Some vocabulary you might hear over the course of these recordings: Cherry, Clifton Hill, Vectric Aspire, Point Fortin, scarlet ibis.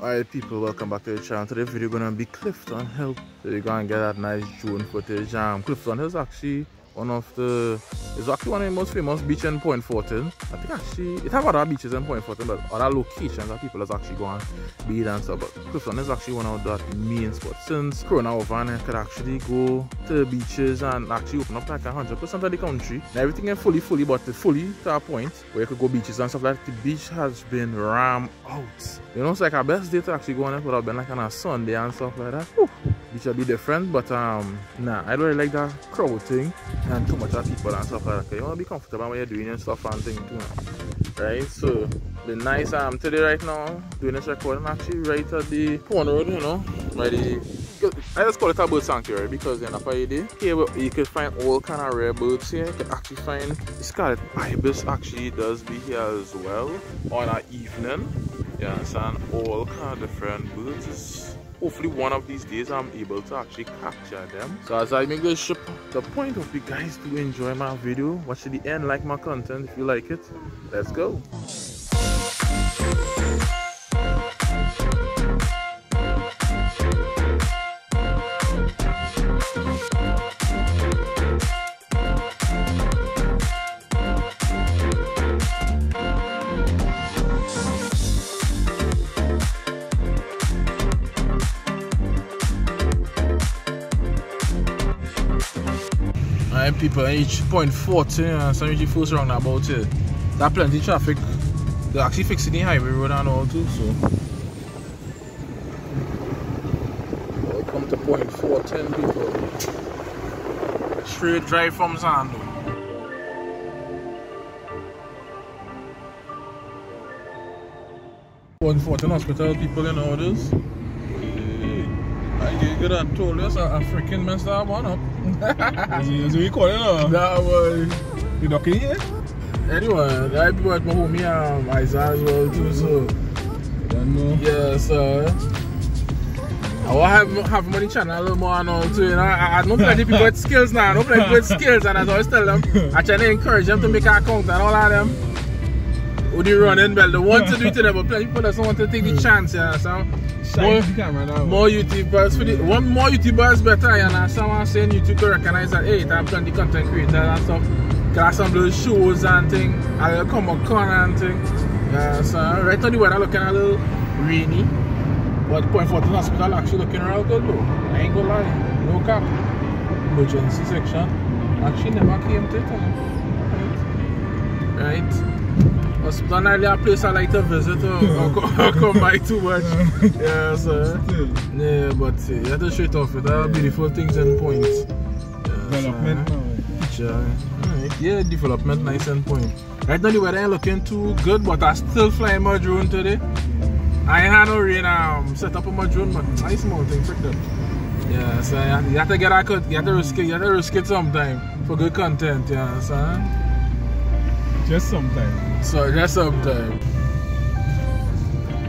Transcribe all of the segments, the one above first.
Alright people, welcome back to the channel. Today video gonna be Clifton Hill. So you're gonna get that nice drone footage. Clifton Hill is actually one of the most famous beaches in Point Fortin. I think actually it have other beaches in Point Fortin, but other locations that people has actually gone beat and stuff. But Clifton is actually one of that main spots. Since Corona over, I could actually go to the beaches and actually open up like 100% of the country. And everything is fully to a point where you could go beaches and stuff like that. The beach has been rammed out. You know, it's like our best day to actually go on it would have been like on a Sunday and stuff like that. Whew. Which will be different, but nah, I don't really like that crowd thing and too much of people and stuff like that. You want to be comfortable when you're doing your stuff and thing too, right? So the nice today right now doing this recording actually right at the Point Road, you know, by the, I just call it a bird sanctuary because then after you day here you can find all kind of rare birds here. You can actually find scarlet ibis actually does be here as well on an evening. Yes, and all kind of different birds. Hopefully one of these days I'm able to actually capture them. So as I make this trip, the point of you guys to enjoy my video, watch to the end, like my content if you like it. Let's go. People in each Point Fortin, so you first round about here. That plenty traffic. They're actually fixing the highway road and all too, so. Welcome to Point Fortin, people. Straight drive from Zando. Point Fortin Hospital, people in orders. You could have told us a freaking mess that one up. That's what you call it, no? That was. You not here? Anyway, that people at my home here, Isaiah as well, too, so. I don't know. Yeah, so. I will have money channel a little more and all, too. You know? I don't play people with skills now. I don't play people with skills, and I always tell them, I try to encourage them to make an account and all of them. Who do you run in, well, they want to do it today, but people doesn't want to take the chance, yeah, so. More YouTubers for the one more YouTubers better, and someone saying YouTube to recognize that hey, I'm plenty content creators and stuff. Cause some little shows and thing, I'll come up con and thing. So right now the weather looking a little rainy, but Point Fortin Hospital actually looking real good though. I ain't gonna lie, no cap. Emergency section actually never came to it. Right. Hospital not really a place I like to visit or come by too much. Yeah, so. Yeah, but you have to straight off with all beautiful things and points. Development now. Yeah, development nice and point. Right now the weather ain't looking too good, but I still fly my drone today. I ain't had no rain set up on my drone, but nice small thing, frick that. Yeah, so you have to get a cut, you have to risk it sometime for good content, yeah, so. Just sometime. So just sometime.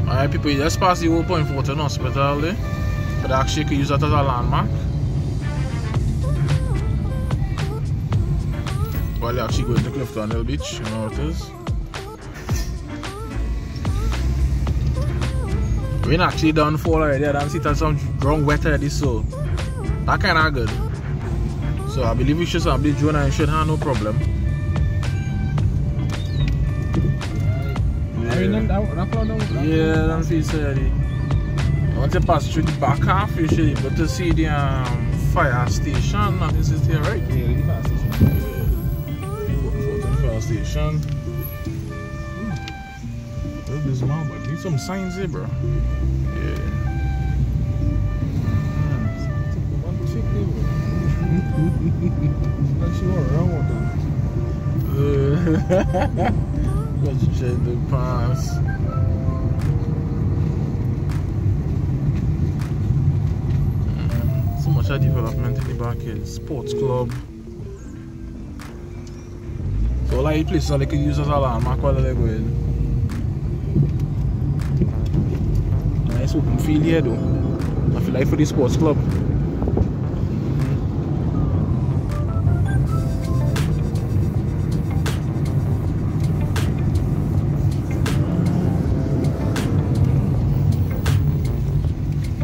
Alright people, you just passed the old Point Fortin Hospital there. But actually you could use that as a landmark. Well you actually going to Clifton Hill Beach, you know what it is. Rain actually done fall already, I don't see that some ground wet already, so that kinda good. So I believe we should submit drone and you should have no problem. Yeah, don't feel sorry. Once you pass through the back half, you should be able to see the fire station. And this is here, right? Yeah, the fire station. Yeah. Fire station. Look this man, but need some signs here, bro. Yeah. Let's check the pass. So much development in the back here. Sports club. So like places so they can use as a landmark while they're going. Nice open field here though. I feel like for the sports club.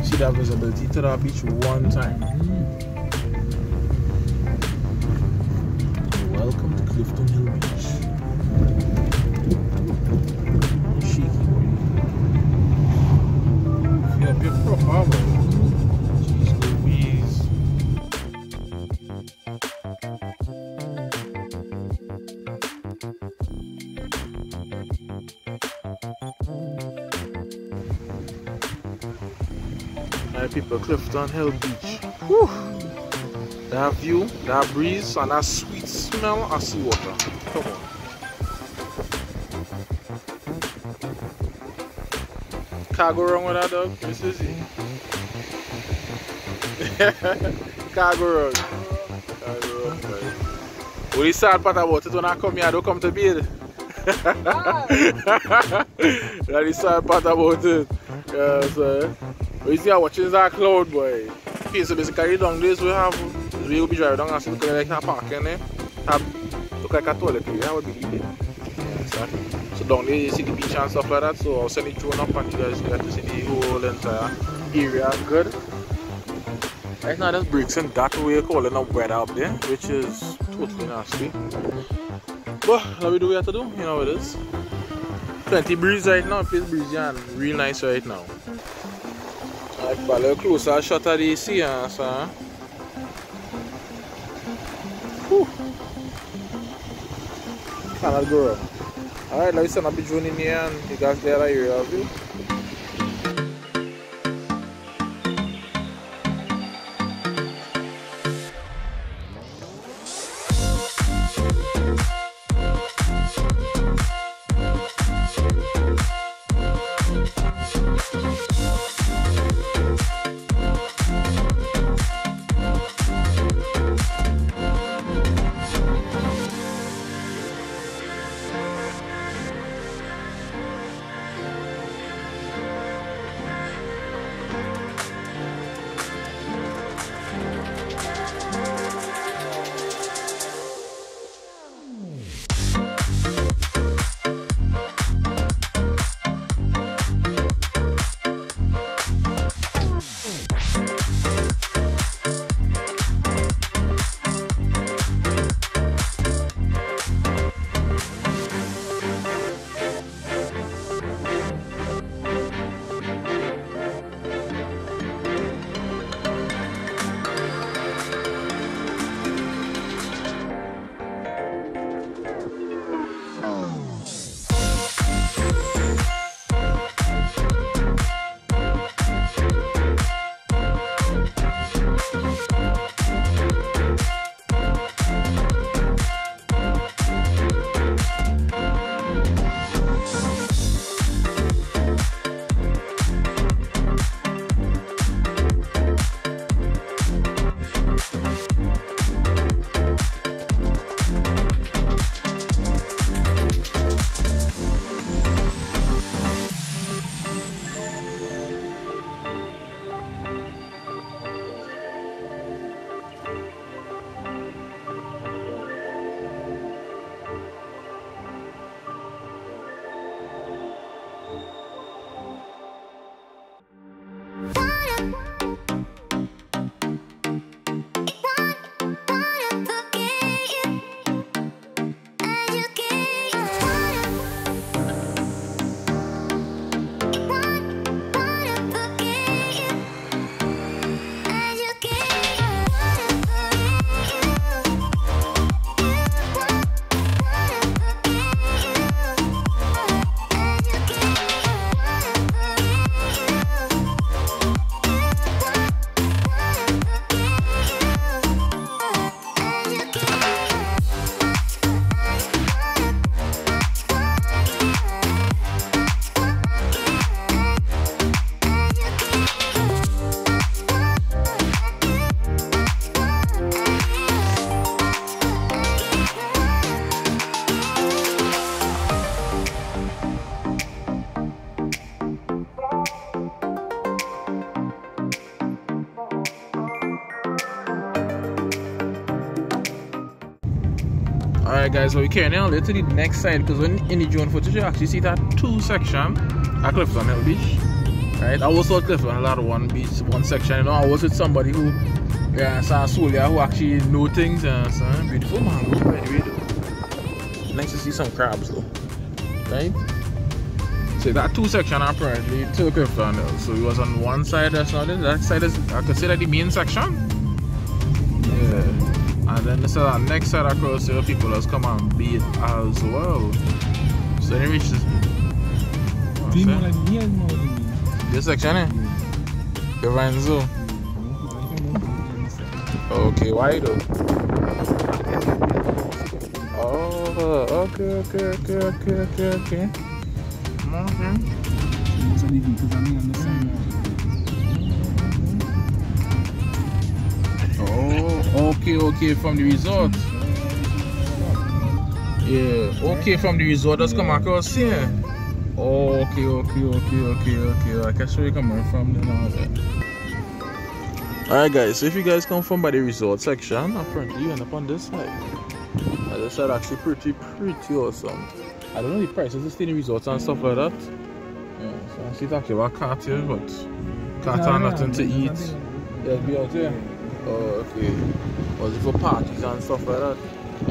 see that visibility to that beach one time. Welcome to Clifton Hill Beach. Chic. Yeah, beautiful harbor. Hi people, Clifton Hill Beach. Whew. That view, that breeze, and that sweet smell of seawater. Come on. Can't go wrong with that, dog. This is it. Can't go wrong. Can't go wrong, buddy. Only sad part about it when I come here, I don't come to bed. That is sad part about it. Yeah, sir. You see, I'm watching that cloud, boy. Okay, so basically, down this we have, we will be driving down and see like that parking, eh? Look like a toilet, yeah, would be it. So down there, you see the beach and stuff like that. So I'll send it thrown up and you guys get to see the whole entire area. Good. Right now, this breaks in that way, calling up weather up there, which is totally nasty. But let me do what we have to do, you know what it is. Plenty breeze right now, it's breezy and real nice right now. Like, but a little closer shot at the sea, sir. Whew. Cannot go wrong. Alright, let me send a bit drone in here and you guys get that area of it. Alright guys, so we carry on a little to the next side because when in the drone footage you actually see that two section at Clifton Hill Beach. right? I was with Clifton Hill at one beach, one section, you know. I was with somebody who, yeah, Sansolia, who actually know things, beautiful mango, anyway, though. Nice to see some crabs, though, right? So that two section apparently took Clifton Hill. So it was on one side or something. That side is, I consider the main section. Yeah. And then this next side across here, people has come and beat as well. So they reached this. This section, eh? The Renzo. Okay, why though? Oh, okay. Okay. Oh, okay, from the resort. Yeah, okay, from the resort that's come across here. Oh, okay. I can show you coming from the north. Alright guys, so if you guys come from by the resort section, apparently you end up on this side. As I said, actually pretty awesome. I don't know the prices to stay in resorts and stuff like that. Yeah, so I see talking about cat here, but cat and nothing to eat. Yeah, be out here. Oh, okay. Was it for parties and stuff like that?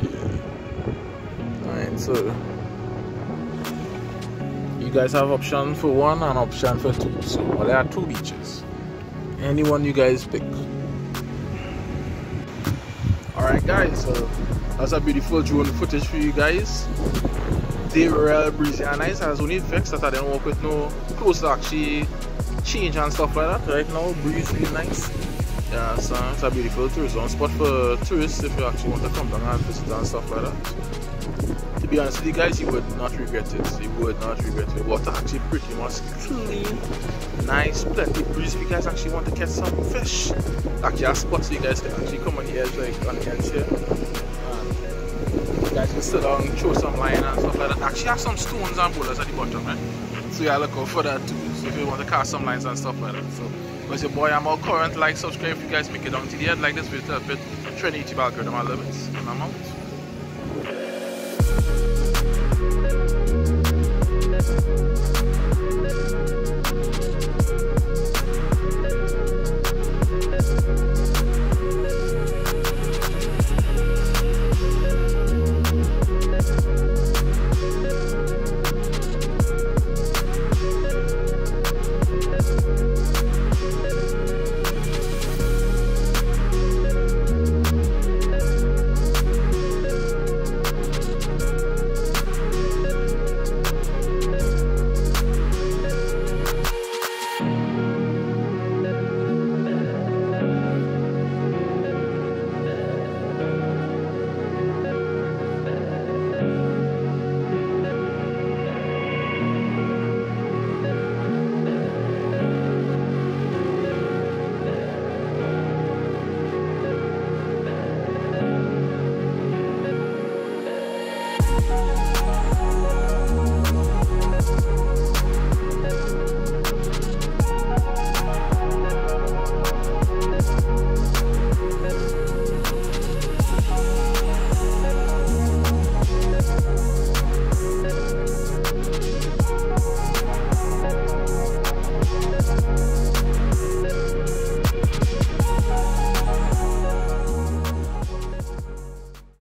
Yeah. Alright, so you guys have option for one and option for two. So well, there are two beaches. Any one you guys pick. Alright guys, so that's a beautiful drone footage for you guys. They were real breezy and nice. I was only vexed that I didn't work with no clothes to actually change and stuff like that. Right now, breeze really nice. Yeah, so it's a beautiful tourism spot for tourists if you actually want to come down and visit and stuff like that. To be honest with you guys, you would not regret it. You would not regret it. Water actually pretty much clean, nice, plenty breeze. If you guys actually want to catch some fish, actually a spot so you guys can actually come on the edge like on the edge here. You guys can sit down and throw some line and stuff like that. Actually have some stones and boulders at the bottom, right? So yeah, look out for that too. So if you want to cast some lines and stuff like that. So because your boy, I'm all current, like, subscribe if you guys make it down to the end. Like this video to help it train YouTube algorithm. I love it. And I'm out.